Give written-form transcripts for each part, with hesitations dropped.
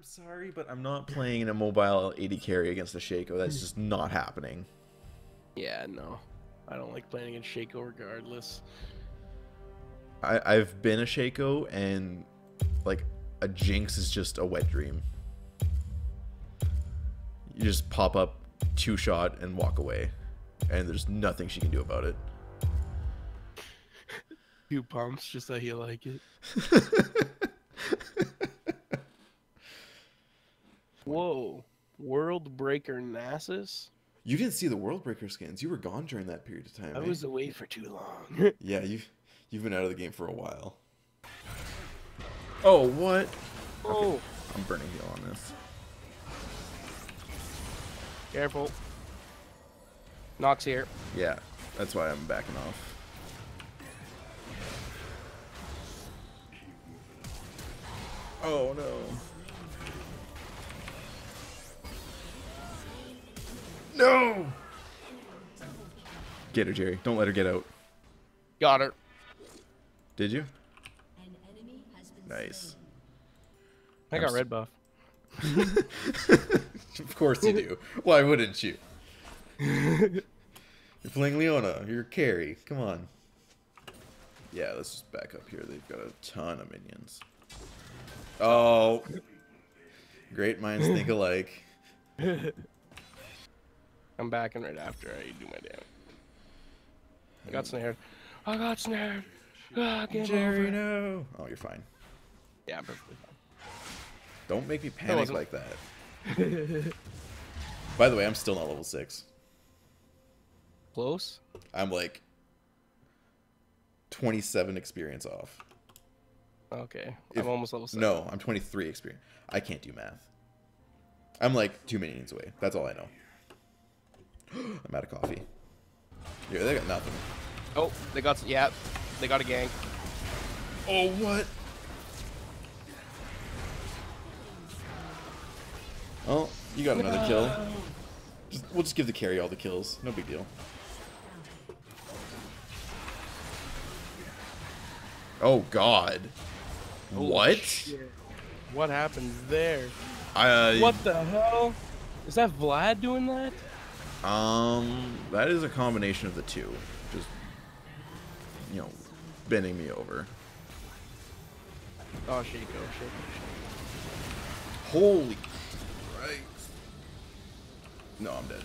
I'm sorry, but I'm not playing an immobile AD carry against the Shaco. That's just not happening. Yeah, no. I don't like playing against Shaco regardless. I've been a Shaco, and like a Jinx is just a wet dream. You just pop up, two shot, and walk away, and there's nothing she can do about it. Two pumps, just that you like it. Whoa, Worldbreaker Nasus. You didn't see the Worldbreaker skins. You were gone during that period of time. I was away for too long. Yeah, you've been out of the game for a while. Oh, what? Oh, okay. I'm burning heal on this. Careful. Nox here. Yeah, that's why I'm backing off. Oh no. No! Get her, Jerry. Don't let her get out. Got her. Did you? An enemy has been nice. I got red buff. Of course you do. Why wouldn't you? You're playing Leona. You're carry. Come on. Yeah, let's just back up here. They've got a ton of minions. Oh. Great minds think alike. I'm backing right after I do my damage. I got snared. I got snared. Oh, Jerry, no. Oh, you're fine. Yeah, I'm perfectly fine. Don't make me panic like that. By the way, I'm still not level 6. Close? I'm like 27 experience off. Okay. I'm almost level 7. No, I'm 23 experience. I can't do math. I'm like 2 minions away. That's all I know. I'm out of coffee. Yeah, they got nothing. Oh, they got... Yeah, they got a gang. Oh, what? Oh, you got another kill. We'll just give the carry all the kills. No big deal. Oh, God. Holy what? Shit. What happened there? What the hell? Is that Vlad doing that? That is a combination of the two. Just, you know, bending me over. Oh, Shaco. Holy Christ. No, I'm dead.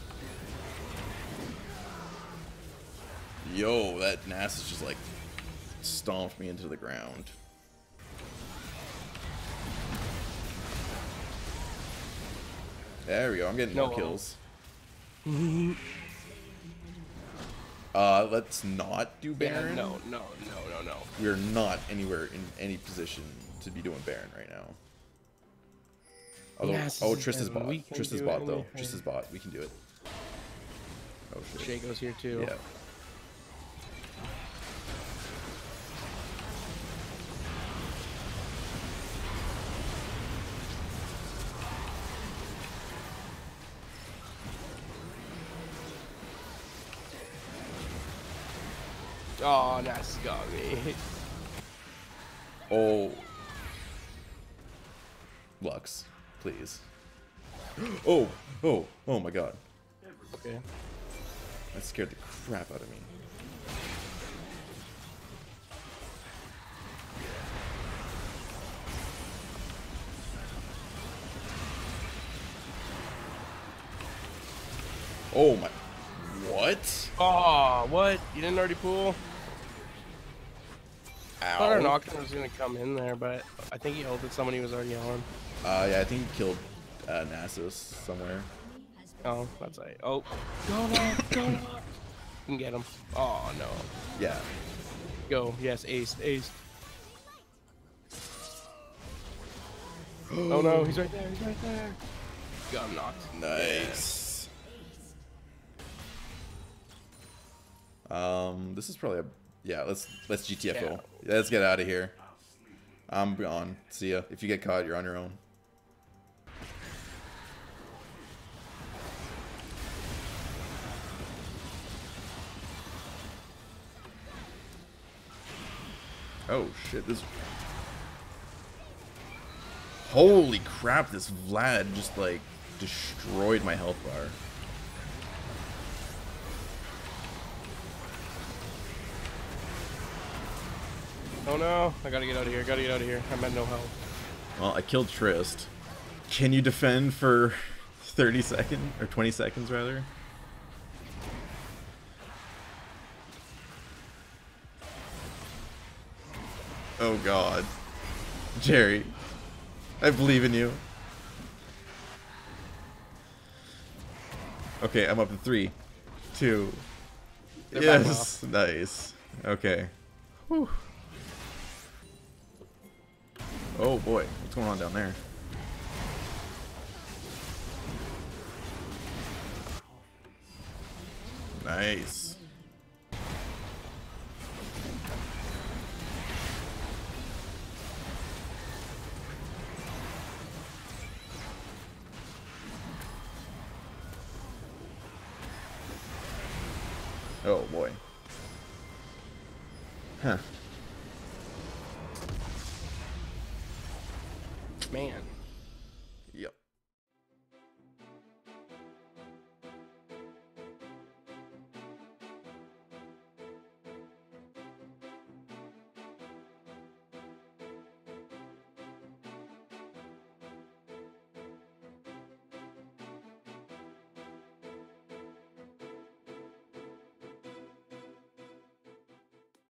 Yo, that Nasus is just like... stomped me into the ground. There we go. I'm getting more kills. Let's not do Baron. Yeah, no. We're not anywhere in any position to be doing Baron right now. Although, oh, Triss is bot. Triss is bot though. Triss is bot. We can do it. Oh shit. Shaco's here too. Yeah. Oh, that's got me. Oh. Lux, please. Oh my god. Okay. That scared the crap out of me. Oh my. What? Oh, what? You didn't already pool? I thought our Nocturne was going to come in there, but I think he ulted somebody who was already on. Yeah, I think he killed Nasus somewhere. Oh, that's right. Oh. Go, no. You can get him. Oh, no. Yeah. Go. Yes, ace. Oh, no. He's right there. Got him knocked. Nice. Yeah. This is probably a... Yeah, let's GTFO. Yeah. Let's get out of here. I'm gone. See ya. If you get caught, you're on your own. Oh shit! This. Holy crap, this Vlad just like destroyed my health bar. Oh no, I gotta get out of here, I'm at no health. Well, I killed Triss. Can you defend for 30 seconds? Or 20 seconds, rather? Oh god. Jerry, I believe in you. Okay, I'm up in 3, 2. They're yes, nice. Okay. Whew. Oh boy, what's going on down there? Nice. Oh boy. Huh. Man.